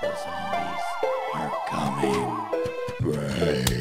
Zombies are coming. Brave.